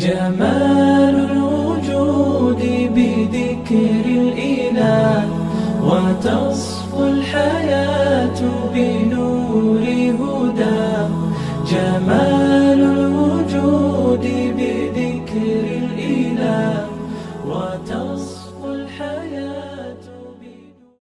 جمال الوجود بذكر الإله، وتصفو الحياة بنور هداه. جمال الوجود بذكر الإله، وتصفو الحياة.